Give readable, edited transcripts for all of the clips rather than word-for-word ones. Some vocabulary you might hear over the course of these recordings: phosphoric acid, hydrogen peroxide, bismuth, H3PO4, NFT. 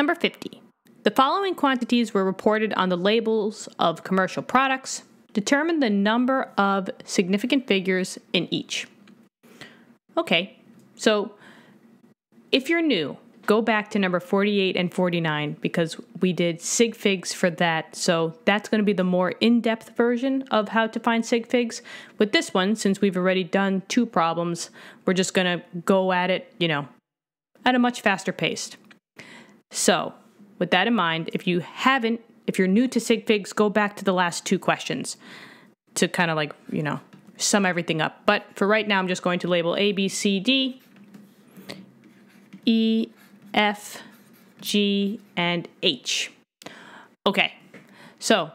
Number 50. The following quantities were reported on the labels of commercial products. Determine the number of significant figures in each. Okay, so if you're new, go back to number 48 and 49 because we did sig figs for that. So that's going to be the more in-depth version of how to find sig figs. With this one, since we've already done two problems, we're just going to go at it, you know, at a much faster pace. So with that in mind, if you're new to sig figs, go back to the last two questions to kind of like, you know, sum everything up. But for right now, I'm just going to label A, B, C, D, E, F, G, and H. Okay, so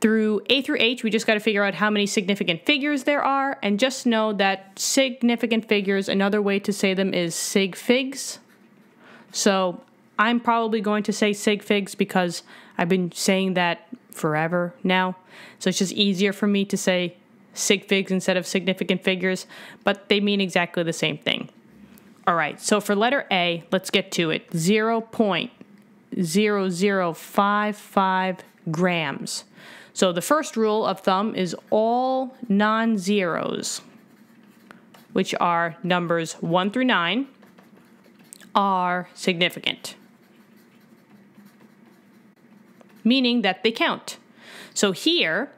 through A through H, we just got to figure out how many significant figures there are, and just know that significant figures, another way to say them is sig figs. So I'm probably going to say sig figs because I've been saying that forever now, so it's just easier for me to say sig figs instead of significant figures, but they mean exactly the same thing. All right, so for letter A, let's get to it. 0.0055 grams. So the first rule of thumb is all non-zeros, which are numbers 1 through 9, are significant, meaning that they count. So here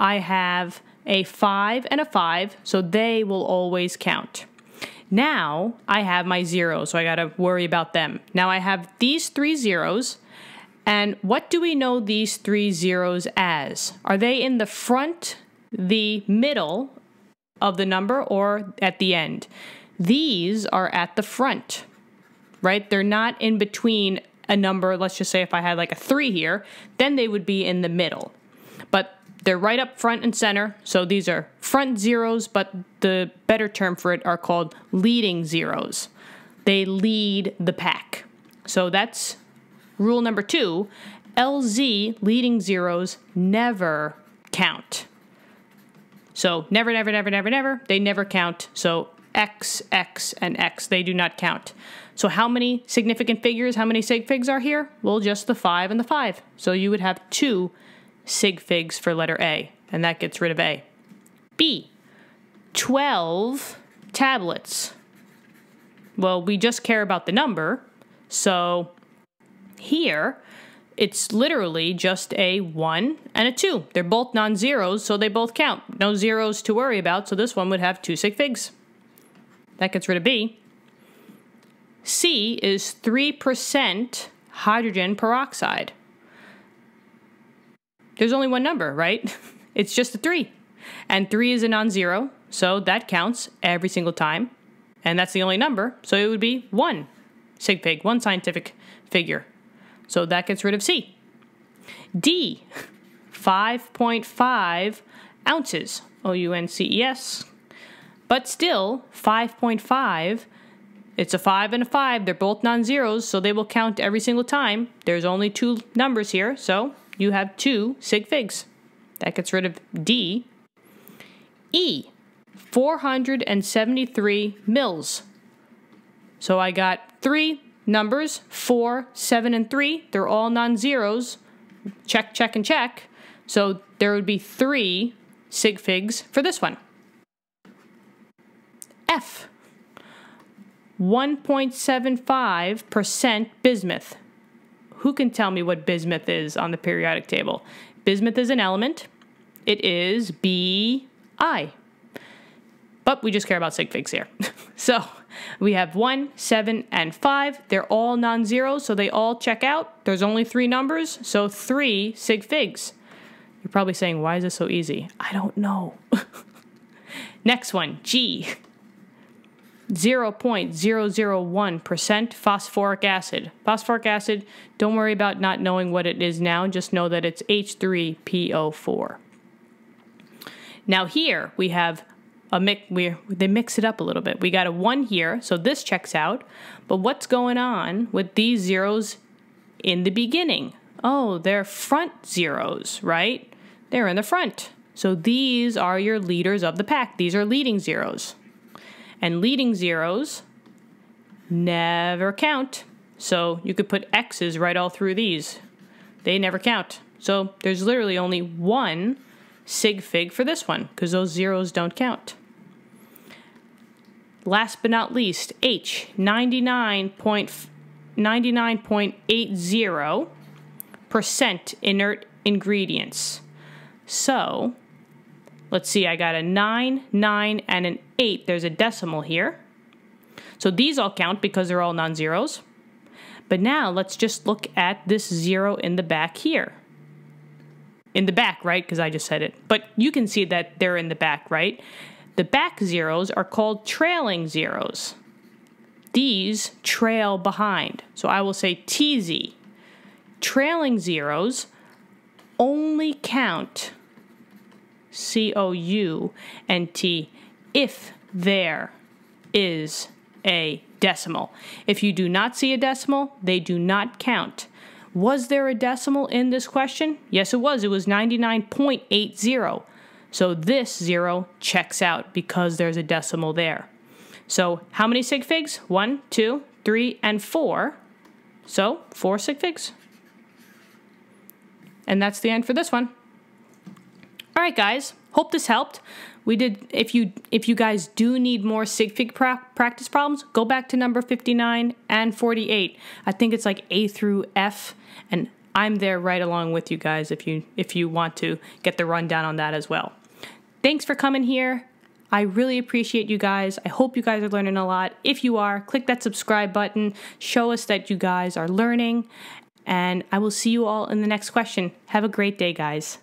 I have a 5 and a 5, so they will always count. Now I have my zeros, so I got to worry about them. Now I have these three zeros, and what do we know these three zeros as? Are they in the front, the middle of the number, or at the end? These are at the front, right? They're not in between a number. Let's just say if I had like a 3 here, then they would be in the middle. But they're right up front and center, so these are front zeros, but the better term for it are called leading zeros. They lead the pack. So that's rule number 2. LZ, leading zeros, never count. So never, never, never, never, never. They never count. So X, X, and X, they do not count. So how many significant figures, how many sig figs are here? Well, just the 5 and the 5. So you would have 2 sig figs for letter A, and that gets rid of A. B, 12 tablets. Well, we just care about the number, so here it's literally just a 1 and a 2. They're both non-zeros, so they both count. No zeros to worry about, so this one would have 2 sig figs. That gets rid of B. C is 3% hydrogen peroxide. There's only one number, right? It's just a 3. And 3 is a non-zero, so that counts every single time. And that's the only number, so it would be 1 sig fig, 1 scientific figure. So that gets rid of C. D, 5.5 ounces, O-U-N-C-E-S. But still, 5.5, it's a 5 and a 5. They're both non-zeros, so they will count every single time. There's only 2 numbers here, so you have 2 sig figs. That gets rid of D. E, 473 mils. So I got 3 numbers, 4, 7, and 3. They're all non-zeros. Check, check, and check. So there would be 3 sig figs for this one. F, 1.75% bismuth. Who can tell me what bismuth is on the periodic table? Bismuth is an element. It is Bi. But we just care about sig figs here. So we have 1, 7, and 5. They're all non-zeros, so they all check out. There's only 3 numbers, so 3 sig figs. You're probably saying, why is this so easy? I don't know. Next one, G. 0.001% phosphoric acid. Phosphoric acid, don't worry about not knowing what it is now. Just know that it's H3PO4. Now here we have a mix. They mix it up a little bit. We got a 1 here, so this checks out. But what's going on with these zeros in the beginning? Oh, they're front zeros, right? They're in the front. So these are your leaders of the pack. These are leading zeros. And leading zeros never count. So you could put X's right all through these. They never count. So there's literally only one sig fig for this one because those zeros don't count. Last but not least, H, 99.80% inert ingredients. So let's see, I got a 9, 9, and an 8. There's a decimal here. So these all count because they're all non-zeros. But now let's just look at this zero in the back here. In the back, right? Because I just said it. But you can see that they're in the back, right? The back zeros are called trailing zeros. These trail behind. So I will say TZ. Trailing zeros only count COUNT if there is a decimal. If you do not see a decimal, they do not count. Was there a decimal in this question? Yes, it was. It was 99.80. So this zero checks out because there's a decimal there. So how many sig figs? 1, 2, 3, and 4. So 4 sig figs. And that's the end for this one. All right, guys. Hope this helped. We did. If you guys do need more sig fig practice problems, go back to number 59 and 48. I think it's like A through F, and I'm there right along with you guys if you want to get the rundown on that as well. Thanks for coming here. I really appreciate you guys. I hope you guys are learning a lot. If you are, click that subscribe button. Show us that you guys are learning, and I will see you all in the next question. Have a great day, guys.